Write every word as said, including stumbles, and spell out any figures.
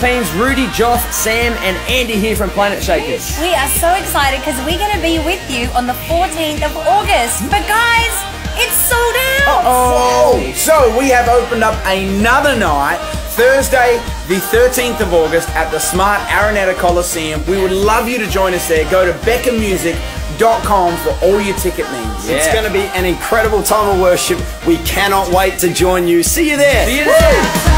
teams, Rudy, Josh, Sam and Andy here from Planet Shakers. We are so excited because we're going to be with you on the fourteenth of August. But guys, it's sold out! Uh-oh. So we have opened up another night, Thursday the thirteenth of August at the Smart Araneta Coliseum. We would love you to join us there. Go to becca music dot com for all your ticket needs. Yeah. It's going to be an incredible time of worship. We cannot wait to join you. See you there! See you there! Woo!